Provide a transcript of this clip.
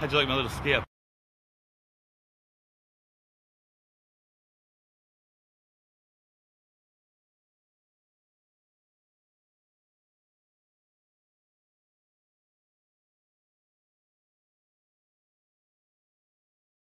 How'd you like my little skip?